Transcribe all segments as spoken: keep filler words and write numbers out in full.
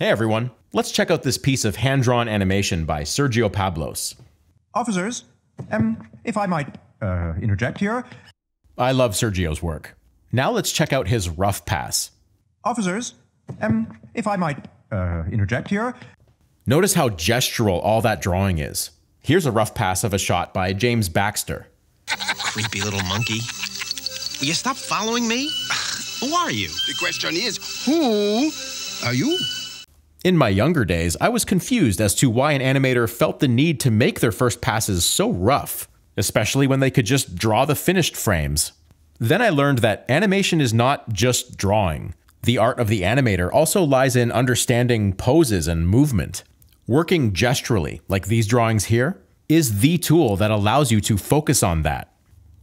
Hey everyone, let's check out this piece of hand-drawn animation by Sergio Pablos. Officers, um, if I might uh, interject here. I love Sergio's work. Now let's check out his rough pass. Officers, um, if I might uh, interject here. Notice how gestural all that drawing is. Here's a rough pass of a shot by James Baxter. Creepy little monkey. Will you stop following me? Who are you? The question is, who are you? In my younger days, I was confused as to why an animator felt the need to make their first passes so rough, especially when they could just draw the finished frames. Then I learned that animation is not just drawing. The art of the animator also lies in understanding poses and movement. Working gesturally, like these drawings here, is the tool that allows you to focus on that.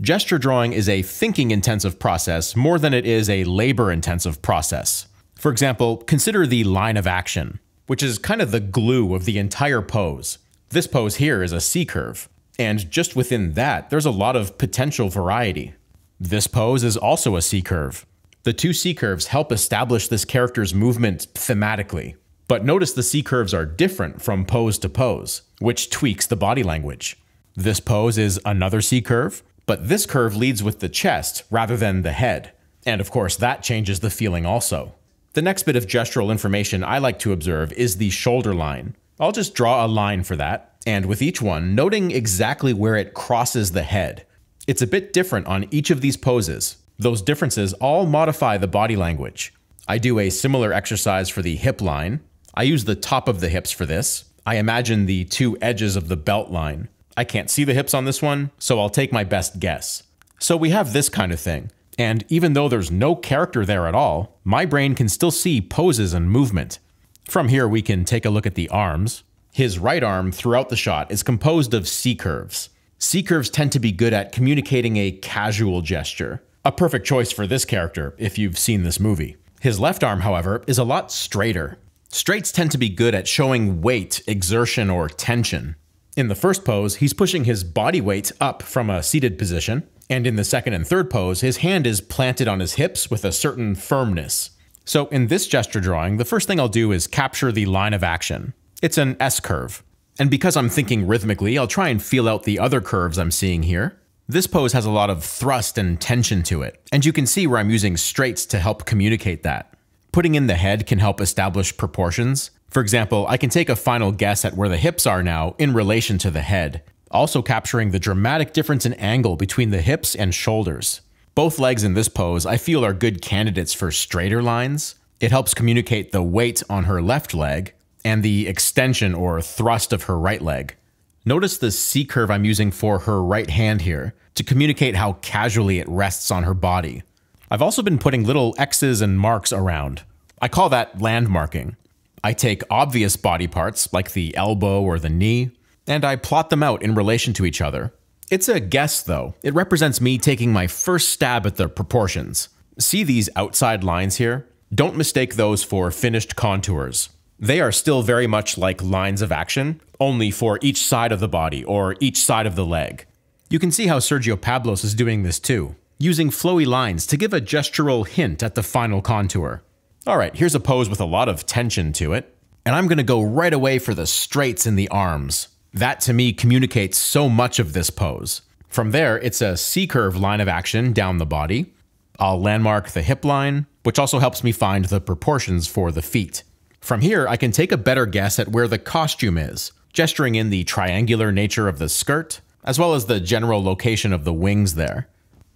Gesture drawing is a thinking-intensive process more than it is a labor-intensive process. For example, consider the line of action, which is kind of the glue of the entire pose. This pose here is a C-curve, and just within that, there's a lot of potential variety. This pose is also a C-curve. The two C-curves help establish this character's movement thematically, but notice the C-curves are different from pose to pose, which tweaks the body language. This pose is another C-curve, but this curve leads with the chest rather than the head, and of course that changes the feeling also. The next bit of gestural information I like to observe is the shoulder line. I'll just draw a line for that, and with each one, noting exactly where it crosses the head. It's a bit different on each of these poses. Those differences all modify the body language. I do a similar exercise for the hip line. I use the top of the hips for this. I imagine the two edges of the belt line. I can't see the hips on this one, so I'll take my best guess. So we have this kind of thing. And even though there's no character there at all, my brain can still see poses and movement. From here, we can take a look at the arms. His right arm throughout the shot is composed of C-curves. C-curves tend to be good at communicating a casual gesture, a perfect choice for this character if you've seen this movie. His left arm, however, is a lot straighter. Straights tend to be good at showing weight, exertion, or tension. In the first pose, he's pushing his body weight up from a seated position. And in the second and third pose, his hand is planted on his hips with a certain firmness. So in this gesture drawing, the first thing I'll do is capture the line of action. It's an S-curve. And because I'm thinking rhythmically, I'll try and feel out the other curves I'm seeing here. This pose has a lot of thrust and tension to it, and you can see where I'm using straights to help communicate that. Putting in the head can help establish proportions. For example, I can take a final guess at where the hips are now in relation to the head. Also capturing the dramatic difference in angle between the hips and shoulders. Both legs in this pose I feel are good candidates for straighter lines. It helps communicate the weight on her left leg and the extension or thrust of her right leg. Notice the C-curve I'm using for her right hand here to communicate how casually it rests on her body. I've also been putting little X's and marks around. I call that landmarking. I take obvious body parts like the elbow or the knee, and I plot them out in relation to each other. It's a guess though. It represents me taking my first stab at the proportions. See these outside lines here? Don't mistake those for finished contours. They are still very much like lines of action, only for each side of the body or each side of the leg. You can see how Sergio Pablos is doing this too, using flowy lines to give a gestural hint at the final contour. All right, here's a pose with a lot of tension to it, and I'm gonna go right away for the straights in the arms. That to me communicates so much of this pose. From there, it's a C-curve line of action down the body. I'll landmark the hip line, which also helps me find the proportions for the feet. From here, I can take a better guess at where the costume is, gesturing in the triangular nature of the skirt, as well as the general location of the wings there.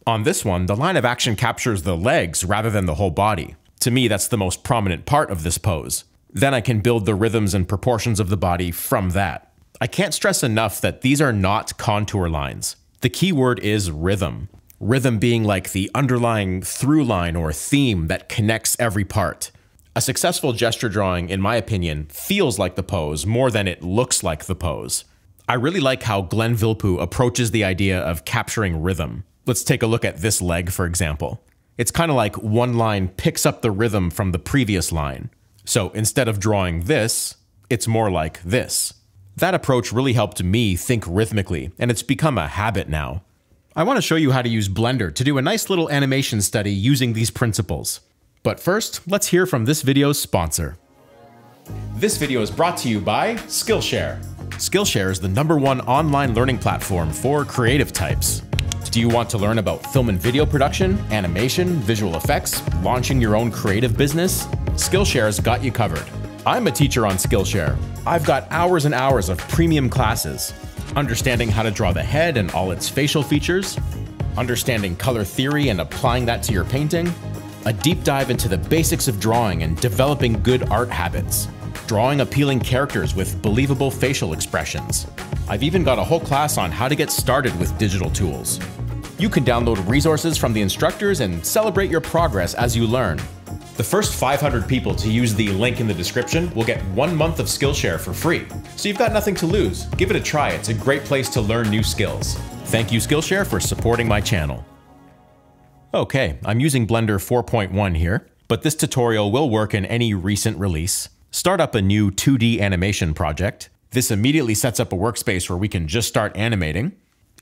On this one, the line of action captures the legs rather than the whole body. To me, that's the most prominent part of this pose. Then I can build the rhythms and proportions of the body from that. I can't stress enough that these are not contour lines. The key word is rhythm. Rhythm being like the underlying through line or theme that connects every part. A successful gesture drawing, in my opinion, feels like the pose more than it looks like the pose. I really like how Glen Vilppu approaches the idea of capturing rhythm. Let's take a look at this leg, for example. It's kind of like one line picks up the rhythm from the previous line. So instead of drawing this, it's more like this. That approach really helped me think rhythmically, and it's become a habit now. I want to show you how to use Blender to do a nice little animation study using these principles. But first, let's hear from this video's sponsor. This video is brought to you by Skillshare. Skillshare is the number one online learning platform for creative types. Do you want to learn about film and video production, animation, visual effects, launching your own creative business? Skillshare's got you covered. I'm a teacher on Skillshare. I've got hours and hours of premium classes. Understanding how to draw the head and all its facial features, understanding color theory and applying that to your painting, a deep dive into the basics of drawing and developing good art habits, drawing appealing characters with believable facial expressions. I've even got a whole class on how to get started with digital tools. You can download resources from the instructors and celebrate your progress as you learn. The first five hundred people to use the link in the description will get one month of Skillshare for free. So you've got nothing to lose. Give it a try. It's a great place to learn new skills. Thank you, Skillshare, for supporting my channel. Okay, I'm using Blender four point one here, but this tutorial will work in any recent release. Start up a new two D animation project. This immediately sets up a workspace where we can just start animating.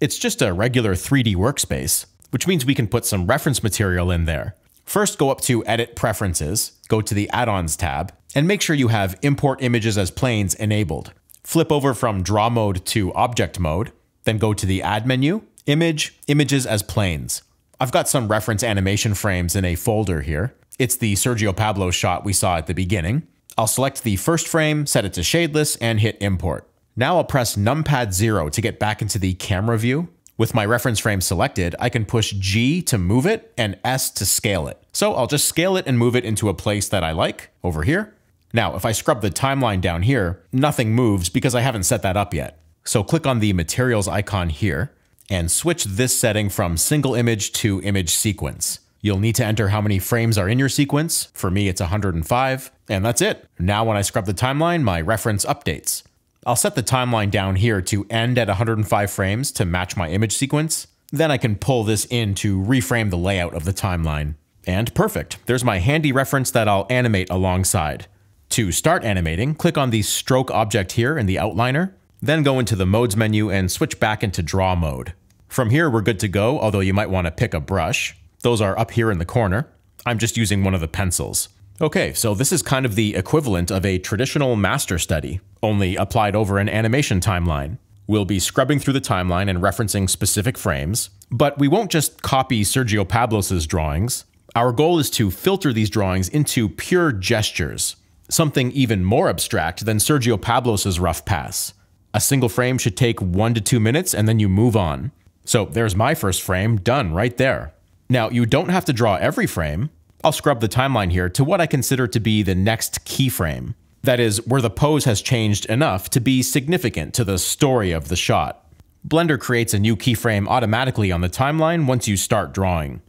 It's just a regular three D workspace, which means we can put some reference material in there. First, go up to Edit Preferences, go to the Add-ons tab, and make sure you have Import Images as Planes enabled. Flip over from Draw Mode to Object Mode, then go to the Add menu, Image, Images as Planes. I've got some reference animation frames in a folder here. It's the Sergio Pablos shot we saw at the beginning. I'll select the first frame, set it to shadeless, and hit Import. Now I'll press NumPad zero to get back into the camera view. With my reference frame selected, I can push G to move it and S to scale it. So I'll just scale it and move it into a place that I like, over here. Now, if I scrub the timeline down here, nothing moves because I haven't set that up yet. So click on the materials icon here and switch this setting from single image to image sequence. You'll need to enter how many frames are in your sequence. For me, it's one hundred five, and that's it. Now when I scrub the timeline, my reference updates. I'll set the timeline down here to end at one hundred five frames to match my image sequence. Then I can pull this in to reframe the layout of the timeline. And perfect, there's my handy reference that I'll animate alongside. To start animating, click on the stroke object here in the outliner, then go into the modes menu and switch back into draw mode. From here, we're good to go, although you might want to pick a brush. Those are up here in the corner. I'm just using one of the pencils. Okay, so this is kind of the equivalent of a traditional master study, only applied over an animation timeline. We'll be scrubbing through the timeline and referencing specific frames, but we won't just copy Sergio Pablos' drawings. Our goal is to filter these drawings into pure gestures, something even more abstract than Sergio Pablos' rough pass. A single frame should take one to two minutes and then you move on. So there's my first frame, done right there. Now, you don't have to draw every frame. I'll scrub the timeline here to what I consider to be the next keyframe. That is, where the pose has changed enough to be significant to the story of the shot. Blender creates a new keyframe automatically on the timeline once you start drawing.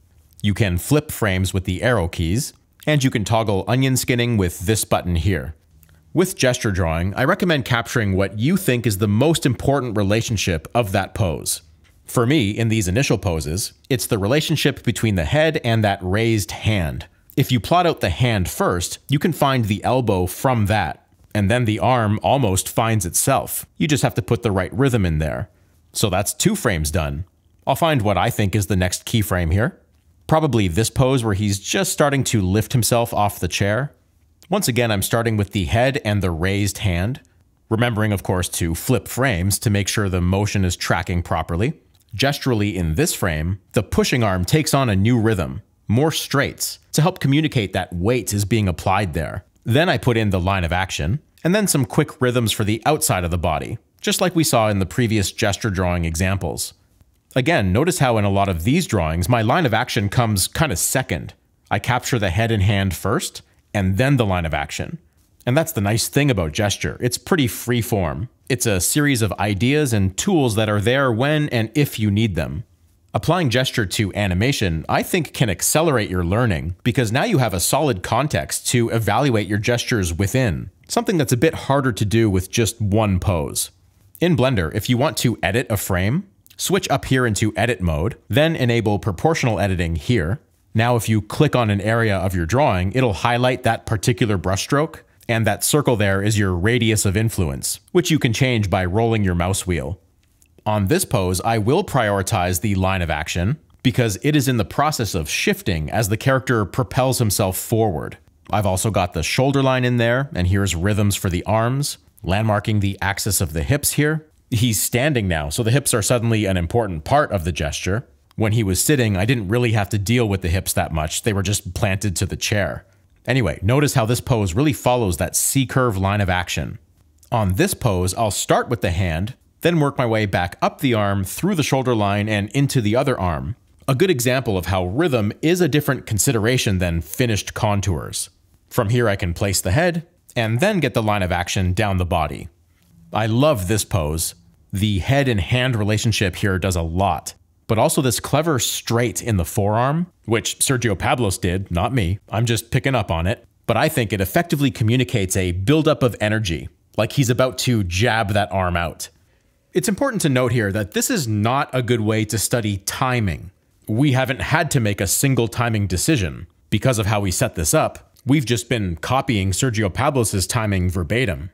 You can flip frames with the arrow keys, and you can toggle onion skinning with this button here. With gesture drawing, I recommend capturing what you think is the most important relationship of that pose. For me, in these initial poses, it's the relationship between the head and that raised hand. If you plot out the hand first, you can find the elbow from that, and then the arm almost finds itself. You just have to put the right rhythm in there. So that's two frames done. I'll find what I think is the next keyframe here. Probably this pose where he's just starting to lift himself off the chair. Once again, I'm starting with the head and the raised hand, remembering, of course, to flip frames to make sure the motion is tracking properly. Gesturally in this frame, the pushing arm takes on a new rhythm, more straights, to help communicate that weight is being applied there. Then I put in the line of action, and then some quick rhythms for the outside of the body, just like we saw in the previous gesture drawing examples. Again, notice how in a lot of these drawings, my line of action comes kind of second. I capture the head and hand first, and then the line of action. And that's the nice thing about gesture, it's pretty free form. It's a series of ideas and tools that are there when and if you need them. Applying gesture to animation, I think, can accelerate your learning because now you have a solid context to evaluate your gestures within, something that's a bit harder to do with just one pose. In Blender, if you want to edit a frame, switch up here into edit mode, then enable proportional editing here. Now, if you click on an area of your drawing, it'll highlight that particular brushstroke. And that circle there is your radius of influence, which you can change by rolling your mouse wheel. On this pose, I will prioritize the line of action because it is in the process of shifting as the character propels himself forward. I've also got the shoulder line in there, and here's rhythms for the arms, landmarking the axis of the hips here. He's standing now, so the hips are suddenly an important part of the gesture. When he was sitting, I didn't really have to deal with the hips that much. They were just planted to the chair. Anyway, notice how this pose really follows that C-curve line of action. On this pose, I'll start with the hand, then work my way back up the arm, through the shoulder line, and into the other arm. A good example of how rhythm is a different consideration than finished contours. From here I can place the head, and then get the line of action down the body. I love this pose. The head and hand relationship here does a lot, but also this clever straight in the forearm, which Sergio Pablos did, not me. I'm just picking up on it, but I think it effectively communicates a buildup of energy, like he's about to jab that arm out. It's important to note here that this is not a good way to study timing. We haven't had to make a single timing decision because of how we set this up. We've just been copying Sergio Pablos's timing verbatim.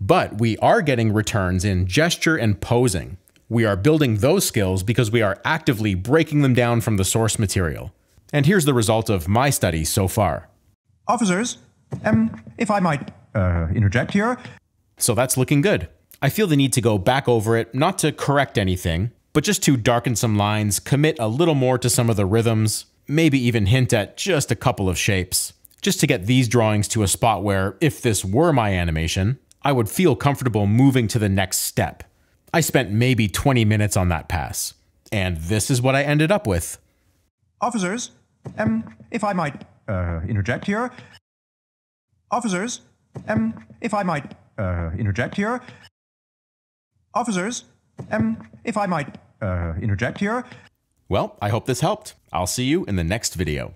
But we are getting returns in gesture and posing. We are building those skills because we are actively breaking them down from the source material. And here's the result of my study so far. Officers, um, if I might uh, interject here. So that's looking good. I feel the need to go back over it, not to correct anything, but just to darken some lines, commit a little more to some of the rhythms, maybe even hint at just a couple of shapes, just to get these drawings to a spot where, if this were my animation, I would feel comfortable moving to the next step. I spent maybe twenty minutes on that pass, and this is what I ended up with. Officers, um, if I might uh, interject here. Officers, um, if I might uh, interject here. Officers, um, if I might uh, interject here. Well, I hope this helped. I'll see you in the next video.